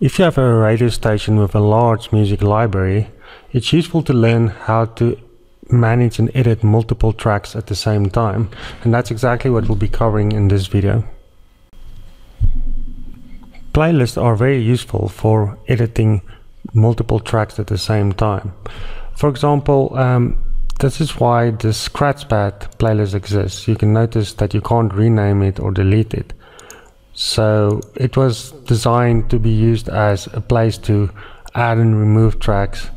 If you have a radio station with a large music library, it's useful to learn how to manage and edit multiple tracks at the same time, and that's exactly what we'll be covering in this video. Playlists are very useful for editing multiple tracks at the same time. For example, this is why the Scratchpad playlist exists. You can notice that you can't rename it or delete it. So it was designed to be used as a place to add and remove tracks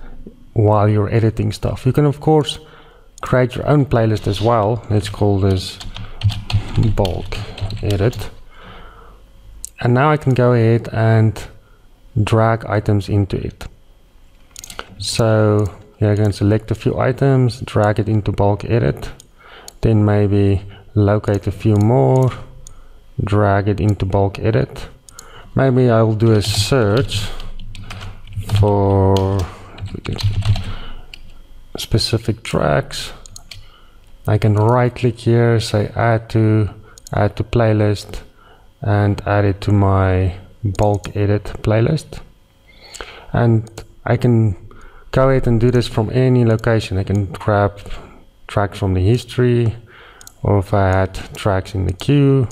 while you're editing stuff. You can of course create your own playlist as well. Let's call this bulk edit. And now I can go ahead and drag items into it. So yeah, I can select a few items, drag it into bulk edit, then maybe locate a few more, drag it into bulk edit. Maybe I will do a search for specific tracks. I can right click here, say add to playlist, and add it to my bulk edit playlist. And I can go ahead and do this from any location. I can grab tracks from the history, or if I had tracks in the queue,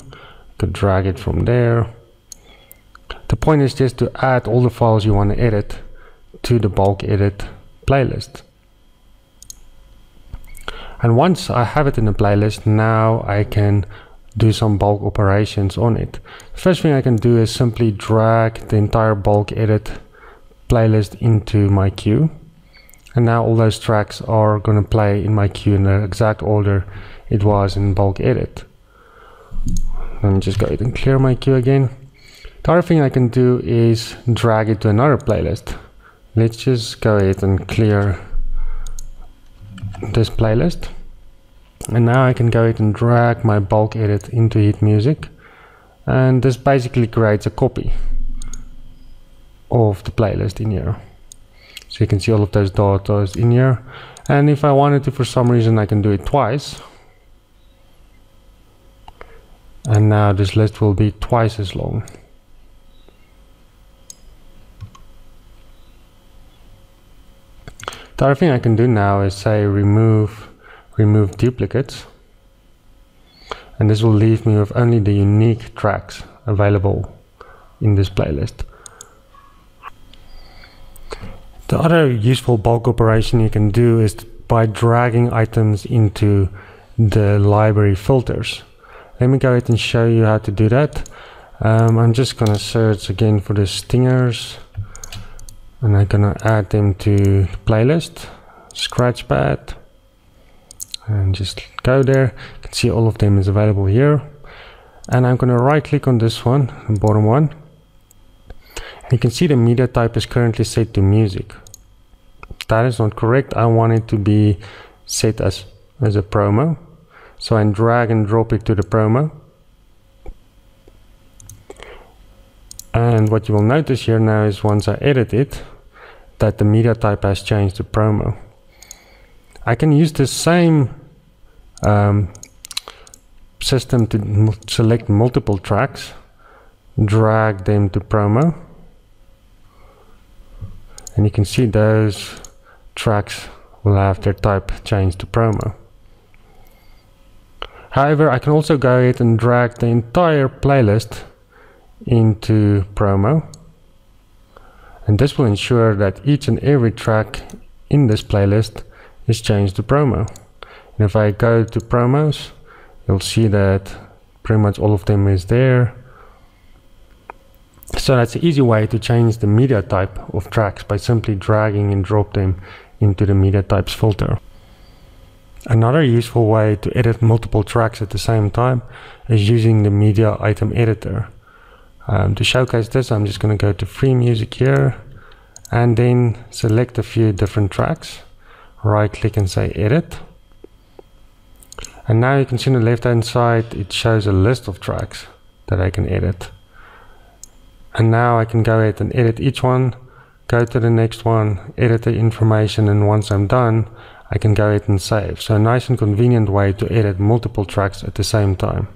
could drag it from there. The point is just to add all the files you want to edit to the bulk edit playlist. And once I have it in the playlist, now I can do some bulk operations on it. First thing I can do is simply drag the entire bulk edit playlist into my queue, and now all those tracks are going to play in my queue in the exact order it was in bulk edit. Let me just go ahead and clear my queue again. The other thing I can do is drag it to another playlist. Let's just go ahead and clear this playlist. And now I can go ahead and drag my bulk edit into hit music. And this basically creates a copy of the playlist in here. So you can see all of those data is in here. And if I wanted to, for some reason, I can do it twice. And now this list will be twice as long. The other thing I can do now is say remove duplicates, and this will leave me with only the unique tracks available in this playlist. The other useful bulk operation you can do is by dragging items into the library filters. Let me go ahead and show you how to do that. I'm just going to search again for the stingers, and I'm going to add them to the playlist, Scratchpad, and just go there. You can see all of them is available here. And I'm going to right click on this one, the bottom one. And you can see the media type is currently set to music. That is not correct. I want it to be set as a promo. So I drag and drop it to the promo. And what you will notice here now is once I edit it, that the media type has changed to promo. I can use the same system to select multiple tracks, drag them to promo. And you can see those tracks will have their type changed to promo. However, I can also go ahead and drag the entire playlist into promo, and this will ensure that each and every track in this playlist is changed to promo. And if I go to promos, you'll see that pretty much all of them is there. So that's an easy way to change the media type of tracks by simply dragging and drop them into the media types filter. Another useful way to edit multiple tracks at the same time is using the media item editor. To showcase this, I'm just going to go to free music here and then select a few different tracks, right click and say edit. And now you can see on the left hand side it shows a list of tracks that I can edit. And now I can go ahead and edit each one, go to the next one, edit the information, and once I'm done I can go ahead and save. So a nice and convenient way to edit multiple tracks at the same time.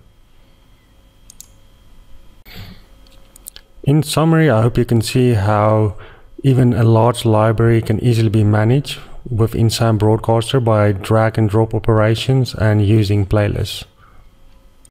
In summary, I hope you can see how even a large library can easily be managed within SAM Broadcaster by drag and drop operations and using playlists.